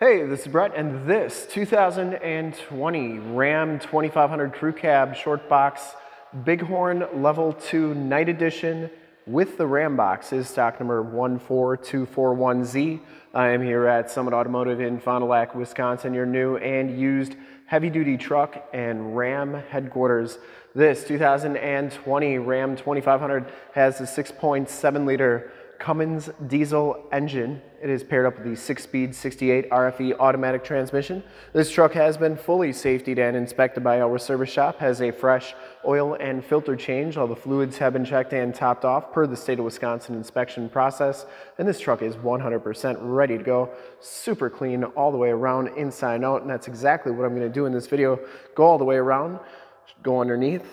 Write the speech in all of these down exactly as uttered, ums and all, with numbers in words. Hey, this is Brett, and this two thousand twenty Ram twenty-five hundred Crew Cab Short Box Big Horn Level two Night Edition with the RAMBOX is stock number one four two four one Z. I am here at Summit Automotive in Fond du Lac, Wisconsin, your new and used heavy-duty truck and Ram headquarters. This two thousand twenty Ram twenty-five hundred has a six point seven liter Cummins diesel engine. It is paired up with the six-speed sixty-eight R F E automatic transmission. This truck has been fully safetied and inspected by our service shop, has a fresh oil and filter change. All the fluids have been checked and topped off per the state of Wisconsin inspection process, and this truck is one hundred percent ready to go. Super clean all the way around, inside and out, and that's exactly what I'm going to do in this video. Go all the way around, go underneath,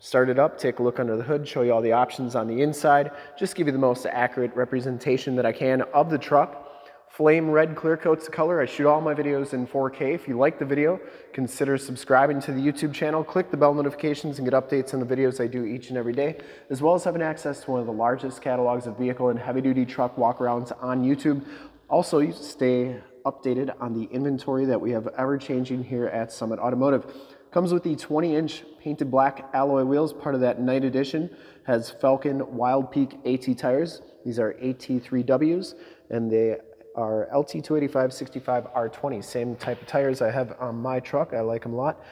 start it up, take a look under the hood, show you all the options on the inside, just give you the most accurate representation that I can of the truck. Flame Red clear coat's the color. I shoot all my videos in four K. If you like the video, consider subscribing to the YouTube channel, click the bell notifications, and get updates on the videos I do each and every day, as well as having access to one of the largest catalogs of vehicle and heavy-duty truck walkarounds on YouTube. Also, you stay updated on the inventory that we have ever-changing here at Summit Automotive. Comes with the twenty inch painted black alloy wheels, part of that Night Edition. Has Falken Wildpeak AT tires. These are A T three Ws, and they are L T two eighty-five sixty-five R twenty. Same type of tires I have on my truck. I like them a lot.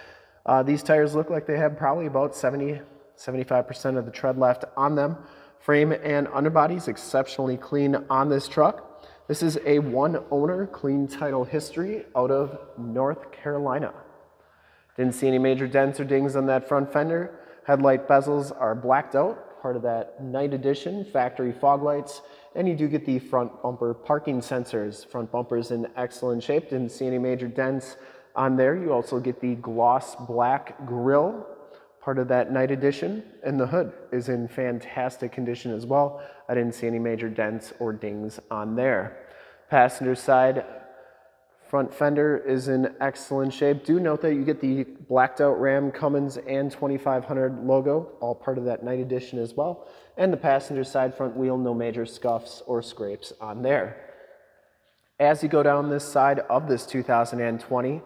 Uh, these tires look like they have probably about seventy, seventy-five percent of the tread left on them. Frame and underbody's exceptionally clean on this truck. This is a one owner, clean title history out of North Carolina. Didn't see any major dents or dings on that front fender. Headlight bezels are blacked out, part of that Night Edition, factory fog lights, and you do get the front bumper parking sensors. Front bumper's in excellent shape, didn't see any major dents on there. You also get the gloss black grille, part of that Night Edition, and the hood is in fantastic condition as well. I didn't see any major dents or dings on there. Passenger side, front fender is in excellent shape. Do note that you get the blacked out Ram, Cummins, and twenty-five hundred logo, all part of that Night Edition as well. And the passenger side front wheel, no major scuffs or scrapes on there. As you go down this side of this two thousand twenty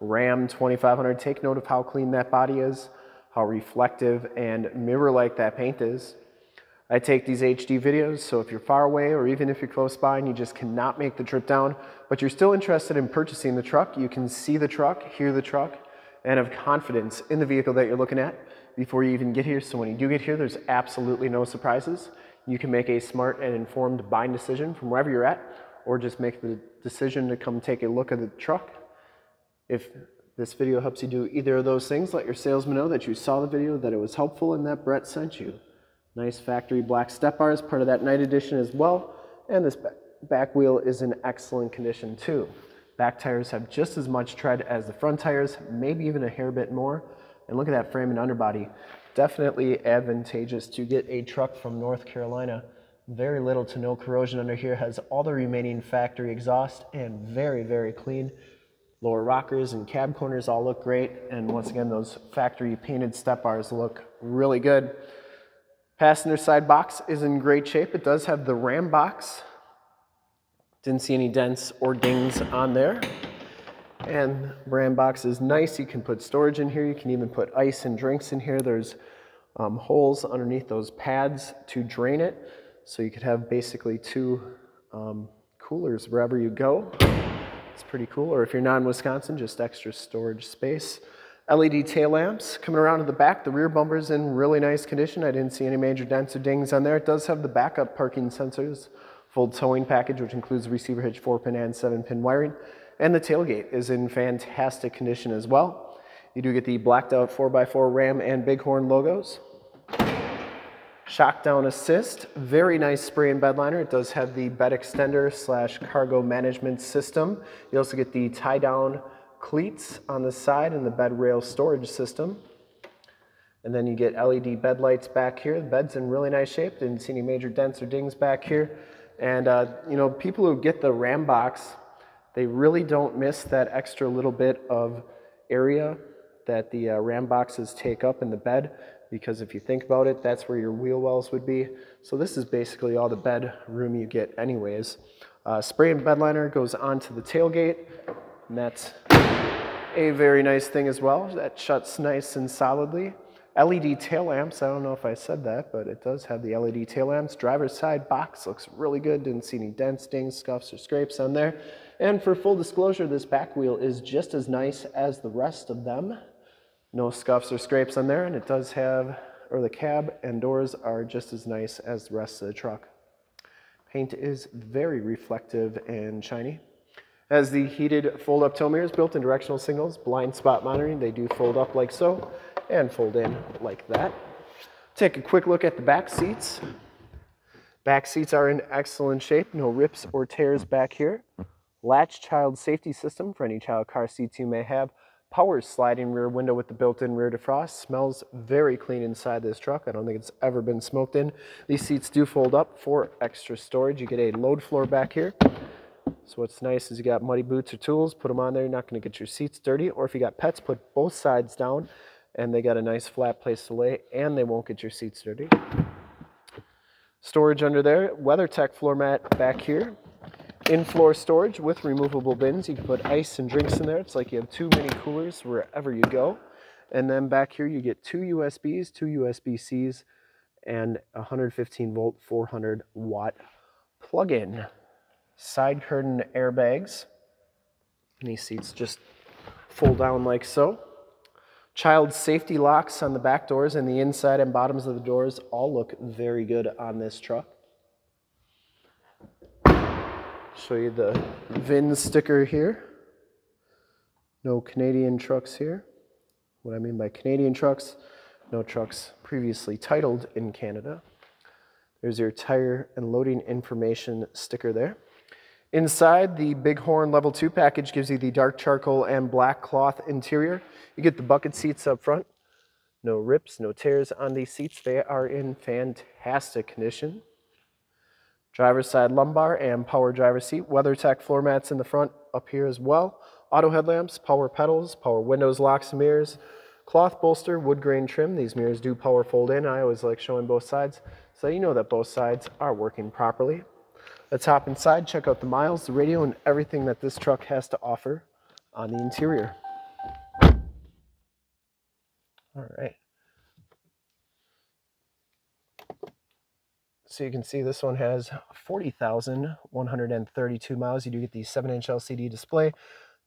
Ram twenty-five hundred, take note of how clean that body is, how reflective and mirror-like that paint is. I take these H D videos, so if you're far away or even if you're close by and you just cannot make the trip down, but you're still interested in purchasing the truck, you can see the truck, hear the truck, and have confidence in the vehicle that you're looking at before you even get here. So when you do get here, there's absolutely no surprises. You can make a smart and informed buying decision from wherever you're at, or just make the decision to come take a look at the truck. If this video helps you do either of those things, let your salesman know that you saw the video, that it was helpful, and that Brett sent you. Nice factory black step bars, part of that Night Edition as well. And this back wheel is in excellent condition too. Back tires have just as much tread as the front tires, maybe even a hair bit more. And look at that frame and underbody. Definitely advantageous to get a truck from North Carolina. Very little to no corrosion under here, has all the remaining factory exhaust, and very, very clean. Lower rockers and cab corners all look great. And once again, those factory painted step bars look really good. Passenger side box is in great shape. It does have the Ram box. Didn't see any dents or dings on there. And Ram box is nice. You can put storage in here. You can even put ice and drinks in here. There's um, holes underneath those pads to drain it. So you could have basically two um, coolers wherever you go. It's pretty cool. Or if you're not in Wisconsin, just extra storage space. L E D tail lamps. Coming around to the back, the rear bumper's in really nice condition. I didn't see any major dents or dings on there. It does have the backup parking sensors, full towing package, which includes receiver hitch, four pin and seven pin wiring, and the tailgate is in fantastic condition as well. You do get the blacked out four by four Ram and Big Horn logos. Shockdown assist, very nice spray and bed liner. It does have the bed extender slash cargo management system. You also get the tie down cleats on the side and the bed rail storage system. And then you get L E D bed lights back here. The bed's in really nice shape. Didn't see any major dents or dings back here. And uh, you know, people who get the RAMBOX, they really don't miss that extra little bit of area that the uh, RAMBOXes take up in the bed, because if you think about it, that's where your wheel wells would be. So this is basically all the bed room you get anyways. Uh, spray and bed liner goes onto the tailgate, and that's a very nice thing as well. That shuts nice and solidly. L E D tail lamps, I don't know if I said that, but it does have the L E D tail lamps. Driver's side box looks really good. Didn't see any dents, dings, scuffs, or scrapes on there. And for full disclosure, this back wheel is just as nice as the rest of them. No scuffs or scrapes on there, and it does have, or the cab and doors are just as nice as the rest of the truck. Paint is very reflective and shiny. Has the heated fold-up tow mirrors, built-in directional signals, blind spot monitoring. They do fold up like so and fold in like that. Take a quick look at the back seats. Back seats are in excellent shape. No rips or tears back here. Latch child safety system for any child car seats you may have. Power sliding rear window with the built-in rear defrost. Smells very clean inside this truck. I don't think it's ever been smoked in. These seats do fold up for extra storage. You get a load floor back here. So what's nice is you got muddy boots or tools, put them on there. You're not going to get your seats dirty. Or if you got pets, put both sides down and they got a nice flat place to lay and they won't get your seats dirty. Storage under there. WeatherTech floor mat back here. In-floor storage with removable bins. You can put ice and drinks in there. It's like you have two mini coolers wherever you go. And then back here you get two U S Bs, two U S B Cs, and one hundred fifteen volt, four hundred watt plug-in. Side curtain airbags, and these seats just fold down like so. Child safety locks on the back doors, and the inside and bottoms of the doors all look very good on this truck. Show you the V I N sticker here. No Canadian trucks here. What I mean by Canadian trucks, no trucks previously titled in Canada. There's your tire and loading information sticker there. Inside, the Big Horn Level two package gives you the dark charcoal and black cloth interior. You get the bucket seats up front. No rips, no tears on these seats. They are in fantastic condition. Driver's side lumbar and power driver seat. WeatherTech floor mats in the front up here as well. Auto headlamps, power pedals, power windows, locks and mirrors. Cloth bolster, wood grain trim. These mirrors do power fold in. I always like showing both sides so you know that both sides are working properly. Let's hop inside, check out the miles, the radio, and everything that this truck has to offer on the interior. All right. So you can see this one has forty thousand one hundred thirty-two miles. You do get the seven inch L C D display,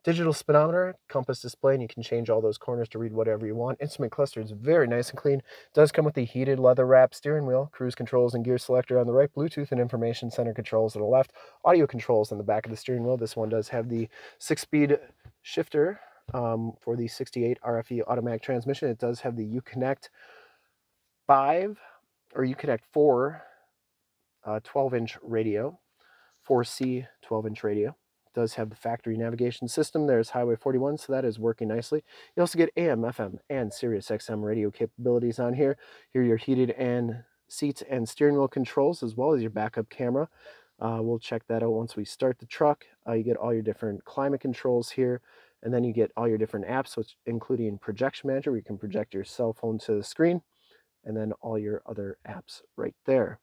digital speedometer, compass display, and you can change all those corners to read whatever you want. Instrument cluster is very nice and clean. It does come with the heated leather wrap steering wheel, cruise controls and gear selector on the right, Bluetooth and information center controls on the left, audio controls on the back of the steering wheel. This one does have the six-speed shifter um, for the sixty-eight R F E automatic transmission. It does have the Uconnect five or Uconnect four twelve inch uh, radio, four C twelve inch radio. Does have the factory navigation system. There's Highway forty-one, so that is working nicely. You also get A M F M and Sirius X M radio capabilities on here. Here are your heated and seats and steering wheel controls, as well as your backup camera. Uh, we'll check that out once we start the truck. Uh, you get all your different climate controls here, and then you get all your different apps, which including projection manager, where you can project your cell phone to the screen, and then all your other apps right there.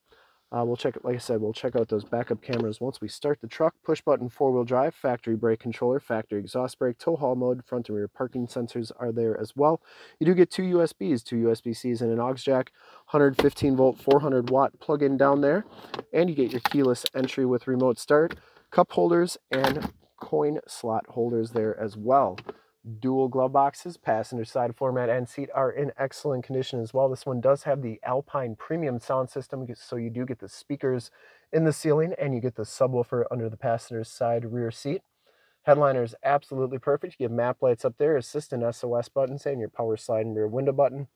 Uh, we'll check, like I said, we'll check out those backup cameras once we start the truck. Push button, four wheel drive, factory brake controller, factory exhaust brake, tow haul mode, front and rear parking sensors are there as well. You do get two U S Bs, two U S B Cs and an aux jack, one hundred fifteen volt, four hundred watt plug-in down there. And you get your keyless entry with remote start, cup holders and coin slot holders there as well. Dual glove boxes, passenger side floor mat and seat are in excellent condition as well. This one does have the Alpine premium sound system, so you do get the speakers in the ceiling and you get the subwoofer under the passenger side rear seat. Headliner is absolutely perfect. You get map lights up there, assistant S O S buttons and your power slide and rear window button,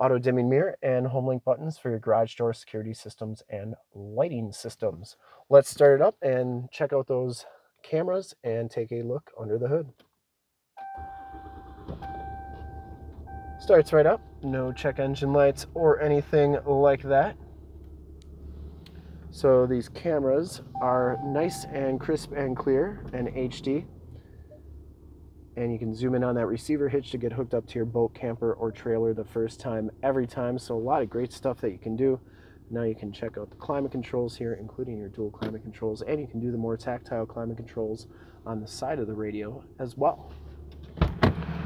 auto dimming mirror and home link buttons for your garage door security systems and lighting systems. Let's start it up and check out those cameras and take a look under the hood. Starts right up, no check engine lights or anything like that. So these cameras are nice and crisp and clear and H D. And you can zoom in on that receiver hitch to get hooked up to your boat, camper, or trailer the first time, every time. So a lot of great stuff that you can do. Now you can check out the climate controls here, including your dual climate controls, and you can do the more tactile climate controls on the side of the radio as well.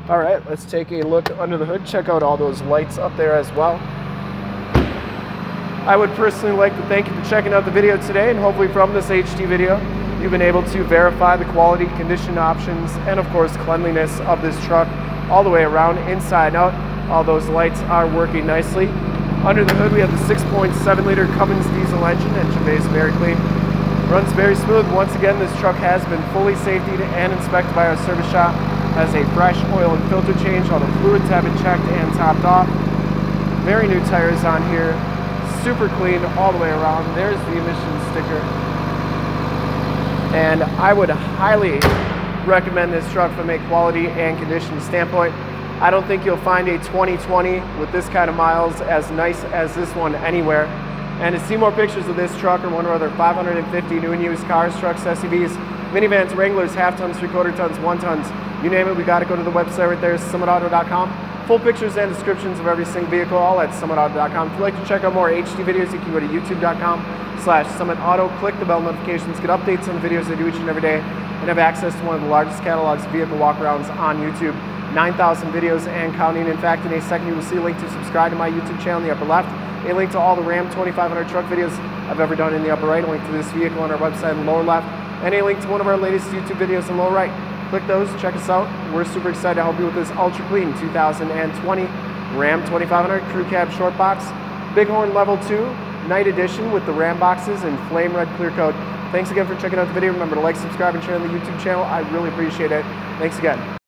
All right, let's take a look under the hood, check out all those lights up there as well. I would personally like to thank you for checking out the video today, and hopefully from this H D video, you've been able to verify the quality, condition options, and of course cleanliness of this truck all the way around, inside and out. All those lights are working nicely. Under the hood, we have the six point seven liter Cummins diesel engine, engine bay is very clean. Runs very smooth. Once again, this truck has been fully safetied and inspected by our service shop. Has a fresh oil and filter change. All the fluids have been checked and topped off. Very new tires on here. Super clean all the way around. There's the emissions sticker. And I would highly recommend this truck from a quality and condition standpoint. I don't think you'll find a twenty twenty with this kind of miles as nice as this one anywhere. And to see more pictures of this truck or one of our other five hundred fifty new and used cars, trucks, S U Vs, minivans, Wranglers, half tons, three quarter tons, one tons, you name it, we got to go to the website right there, summit auto dot com. Full pictures and descriptions of every single vehicle, all at summit auto dot com. If you'd like to check out more H D videos, you can go to youtube dot com slash summit auto. Click the bell notifications, get updates on the videos I do each and every day, and have access to one of the largest catalogs of vehicle walkarounds on YouTube. nine thousand videos and counting. In fact, in a second you will see a link to subscribe to my YouTube channel in the upper left, a link to all the Ram twenty-five hundred truck videos I've ever done in the upper right, a link to this vehicle on our website in the lower left, and a link to one of our latest YouTube videos in the lower right. Click those, check us out. We're super excited to help you with this ultra clean two thousand twenty Ram twenty-five hundred Crew Cab Short Box, Big Horn Level two Night Edition with the Ram boxes and Flame Red clear coat. Thanks again for checking out the video. Remember to like, subscribe, and share on the YouTube channel. I really appreciate it. Thanks again.